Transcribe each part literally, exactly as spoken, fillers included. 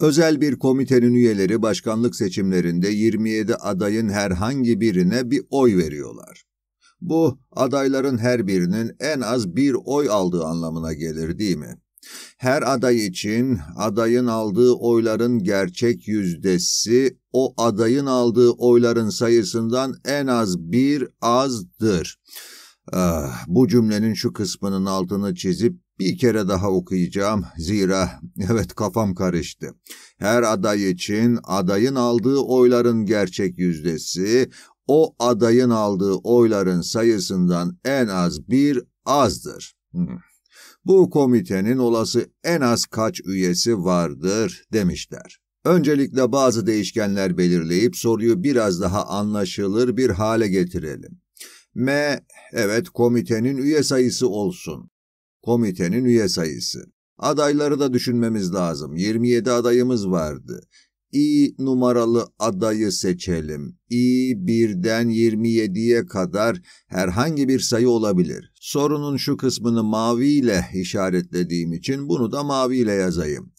Özel bir komitenin üyeleri başkanlık seçimlerinde yirmi yedi adayın herhangi birine bir oy veriyorlar. Bu, adayların her birinin en az bir oy aldığı anlamına gelir, değil mi? Her aday için adayın aldığı oyların gerçek yüzdesi, o adayın aldığı oyların sayısından en az bir azdır. Ah, bu cümlenin şu kısmının altını çizip bir kere daha okuyacağım, zira evet kafam karıştı. Her aday için adayın aldığı oyların gerçek yüzdesi, o adayın aldığı oyların sayısından en az bir azdır. Hmm. Bu komitenin olası en az kaç üyesi vardır demişler. Öncelikle bazı değişkenler belirleyip soruyu biraz daha anlaşılır bir hale getirelim. M, evet komitenin üye sayısı olsun. Komitenin üye sayısı. Adayları da düşünmemiz lazım. yirmi yedi adayımız vardı. İ numaralı adayı seçelim. İ birden yirmi yediye kadar herhangi bir sayı olabilir. Sorunun şu kısmını maviyle işaretlediğim için bunu da maviyle yazayım.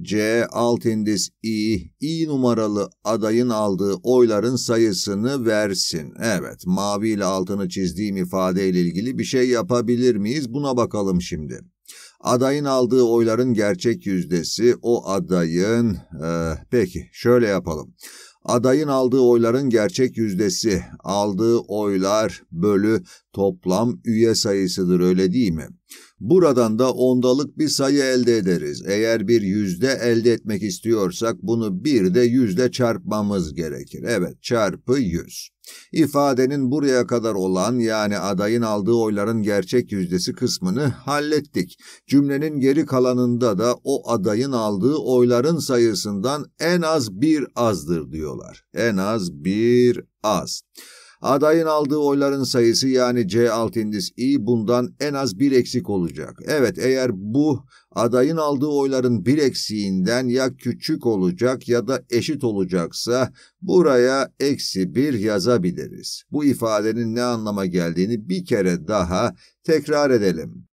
C alt indis İ, İ numaralı adayın aldığı oyların sayısını versin. Evet, mavi ile altını çizdiğim ifadeyle ilgili bir şey yapabilir miyiz? Buna bakalım şimdi. Adayın aldığı oyların gerçek yüzdesi, o adayın... E, peki, şöyle yapalım. Adayın aldığı oyların gerçek yüzdesi, aldığı oylar bölü toplam üye sayısıdır, öyle değil mi? Buradan da ondalık bir sayı elde ederiz. Eğer bir yüzde elde etmek istiyorsak bunu bir de yüzde çarpmamız gerekir. Evet, çarpı yüz. İfadenin buraya kadar olan, yani adayın aldığı oyların gerçek yüzdesi kısmını hallettik. Cümlenin geri kalanında da o adayın aldığı oyların sayısından en az bir azdır diyorlar. En az bir az. Adayın aldığı oyların sayısı, yani C alt indis İ, bundan en az bir eksik olacak. Evet, eğer bu adayın aldığı oyların bir eksiğinden ya küçük olacak ya da eşit olacaksa buraya eksi bir yazabiliriz. Bu ifadenin ne anlama geldiğini bir kere daha tekrar edelim.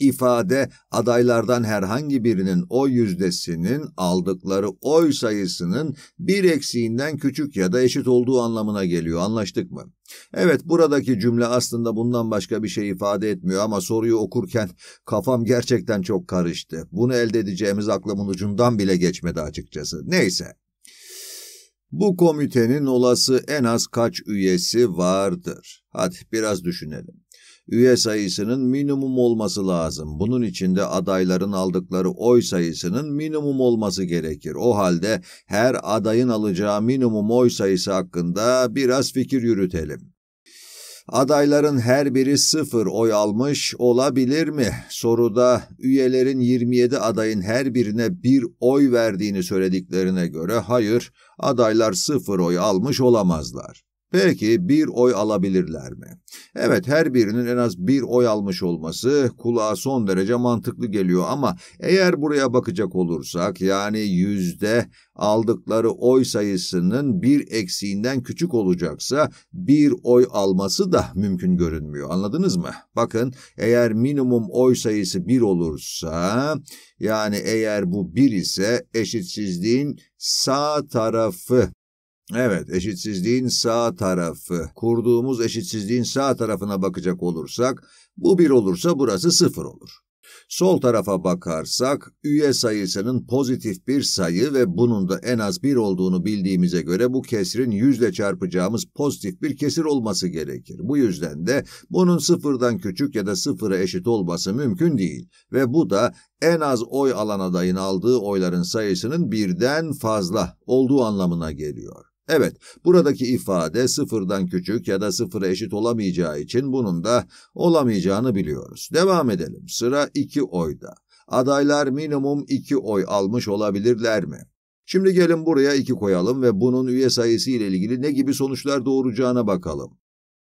İfade, adaylardan herhangi birinin oy yüzdesinin aldıkları oy sayısının bir eksiğinden küçük ya da eşit olduğu anlamına geliyor. Anlaştık mı? Evet, buradaki cümle aslında bundan başka bir şey ifade etmiyor ama soruyu okurken kafam gerçekten çok karıştı. Bunu elde edeceğimiz aklımın ucundan bile geçmedi açıkçası. Neyse. Bu komitenin olası en az kaç üyesi vardır? Hadi biraz düşünelim. Üye sayısının minimum olması lazım. Bunun için de adayların aldıkları oy sayısının minimum olması gerekir. O halde her adayın alacağı minimum oy sayısı hakkında biraz fikir yürütelim. Adayların her biri sıfır oy almış olabilir mi? Soruda üyelerin yirmi yedi adayın her birine bir oy verdiğini söylediklerine göre hayır, adaylar sıfır oy almış olamazlar. Peki bir oy alabilirler mi? Evet, her birinin en az bir oy almış olması kulağa son derece mantıklı geliyor ama eğer buraya bakacak olursak, yani yüzde aldıkları oy sayısının bir eksiğinden küçük olacaksa bir oy alması da mümkün görünmüyor. Anladınız mı? Bakın, eğer minimum oy sayısı bir olursa, yani eğer bu bir ise eşitsizliğin sağ tarafı. Evet, eşitsizliğin sağ tarafı. Kurduğumuz eşitsizliğin sağ tarafına bakacak olursak, bu bir olursa burası sıfır olur. Sol tarafa bakarsak, üye sayısının pozitif bir sayı ve bunun da en az bir olduğunu bildiğimize göre bu kesrin yüzle çarpacağımız pozitif bir kesir olması gerekir. Bu yüzden de bunun sıfırdan küçük ya da sıfıra eşit olması mümkün değil ve bu da en az oy alan adayın aldığı oyların sayısının birden fazla olduğu anlamına geliyor. Evet, buradaki ifade sıfırdan küçük ya da sıfıra eşit olamayacağı için bunun da olamayacağını biliyoruz. Devam edelim. Sıra iki oyda. Adaylar minimum iki oy almış olabilirler mi? Şimdi gelin buraya iki koyalım ve bunun üye sayısı ile ilgili ne gibi sonuçlar doğuracağına bakalım.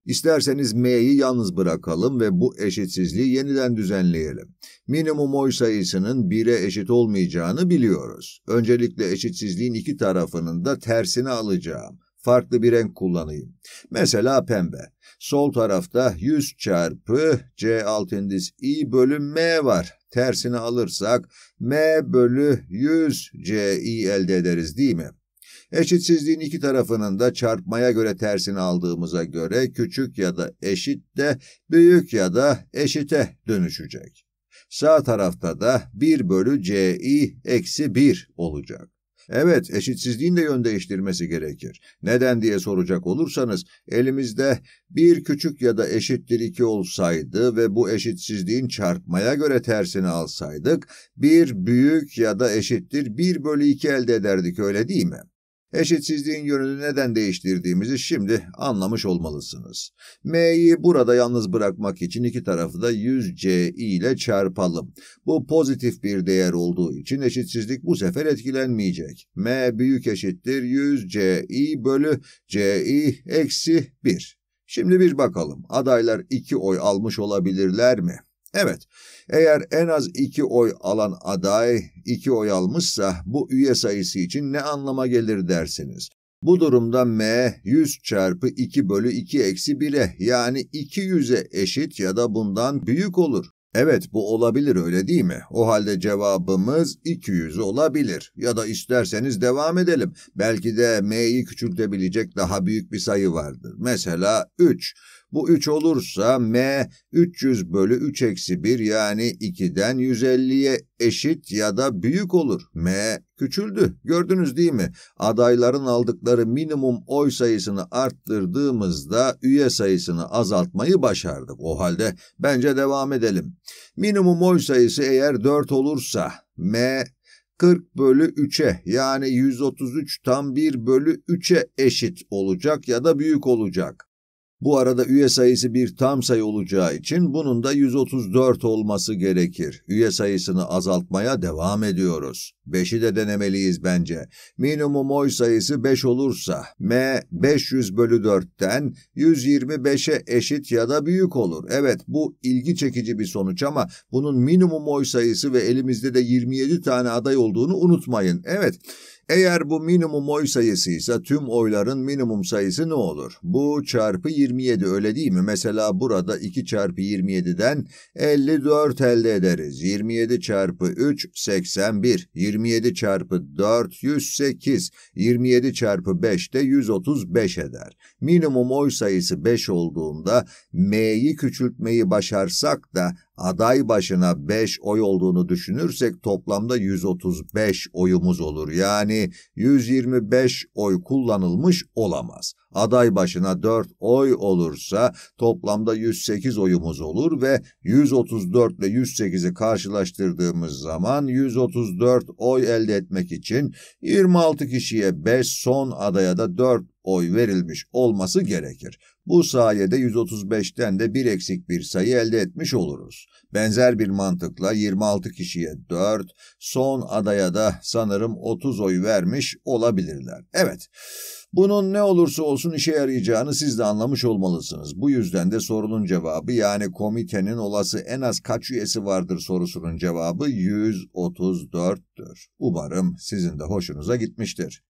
İsterseniz M'yi yalnız bırakalım ve bu eşitsizliği yeniden düzenleyelim. Minimum oy sayısının bire eşit olmayacağını biliyoruz. Öncelikle eşitsizliğin iki tarafının da tersini alacağım. farklı bir renk kullanayım. Mesela pembe. Sol tarafta yüz çarpı C alt indis I bölü M var. Tersini alırsak M bölü yüz C I elde ederiz değil mi? Eşitsizliğin iki tarafının da çarpmaya göre tersini aldığımıza göre küçük ya da eşit de büyük ya da eşite dönüşecek. Sağ tarafta da bir bölü C I eksi bir olacak. Evet, eşitsizliğin de yön değiştirmesi gerekir. Neden diye soracak olursanız, elimizde bir küçük ya da eşittir iki olsaydı ve bu eşitsizliğin çarpmaya göre tersini alsaydık, bir büyük ya da eşittir bir bölü iki elde ederdik, öyle değil mi? Eşitsizliğin yönünü neden değiştirdiğimizi şimdi anlamış olmalısınız. M'yi burada yalnız bırakmak için iki tarafı da yüz C I ile çarpalım. Bu pozitif bir değer olduğu için eşitsizlik bu sefer etkilenmeyecek. M büyük eşittir yüz C I bölü C I eksi bir. Şimdi bir bakalım, adaylar iki oy almış olabilirler mi? Evet, eğer en az iki oy alan aday iki oy almışsa bu üye sayısı için ne anlama gelir dersiniz. Bu durumda M yüz çarpı iki bölü iki eksi bire yani iki yüze eşit ya da bundan büyük olur. Evet, bu olabilir, öyle değil mi? O halde cevabımız iki yüz olabilir. Ya da isterseniz devam edelim. Belki de M'yi küçültebilecek daha büyük bir sayı vardır. Mesela üç. Bu üç olursa M üç yüz bölü üç eksi bir yani ikiden yüz elliye eşit ya da büyük olur. M küçüldü. Gördünüz değil mi? Adayların aldıkları minimum oy sayısını arttırdığımızda üye sayısını azaltmayı başardık. O halde bence devam edelim. Minimum oy sayısı eğer dört olursa M kırk bölü üçe yani yüz otuz üç tam bir bölü üçe eşit olacak ya da büyük olacak. Bu arada üye sayısı bir tam sayı olacağı için bunun da yüz otuz dört olması gerekir. Üye sayısını azaltmaya devam ediyoruz. beşi de denemeliyiz bence. Minimum oy sayısı beş olursa M beş yüz bölü dörtten yüz yirmi beşe eşit ya da büyük olur. Evet, bu ilgi çekici bir sonuç ama bunun minimum oy sayısı ve elimizde de yirmi yedi tane aday olduğunu unutmayın. Evet. Eğer bu minimum oy sayısıysa tüm oyların minimum sayısı ne olur? Bu çarpı yirmi yedi, öyle değil mi? Mesela burada iki çarpı yirmi yediden elli dört elde ederiz. yirmi yedi çarpı üç seksen bir, yirmi yedi çarpı dört yüz sekiz, yirmi yedi çarpı beş de yüz otuz beş eder. Minimum oy sayısı beş olduğunda M'yi küçültmeyi başarsak da aday başına beş oy olduğunu düşünürsek toplamda yüz otuz beş oyumuz olur. Yani yüz yirmi beş oy kullanılmış olamaz. Aday başına dört oy olursa toplamda yüz sekiz oyumuz olur ve yüz otuz dört ile yüz sekizi karşılaştırdığımız zaman yüz otuz dört oy elde etmek için yirmi altı kişiye beş, son adaya da dört oy verilmiş olması gerekir. Bu sayede yüz otuz beşten de bir eksik bir sayı elde etmiş oluruz. Benzer bir mantıkla yirmi altı kişiye dört, son adaya da sanırım otuz oy vermiş olabilirler. Evet, bunun ne olursa olsun işe yarayacağını siz de anlamış olmalısınız. Bu yüzden de sorunun cevabı, yani komitenin olası en az kaç üyesi vardır sorusunun cevabı yüz otuz dörttür. Umarım sizin de hoşunuza gitmiştir.